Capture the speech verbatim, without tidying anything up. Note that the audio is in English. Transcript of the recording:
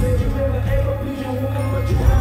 Said you never ever be your woman, but you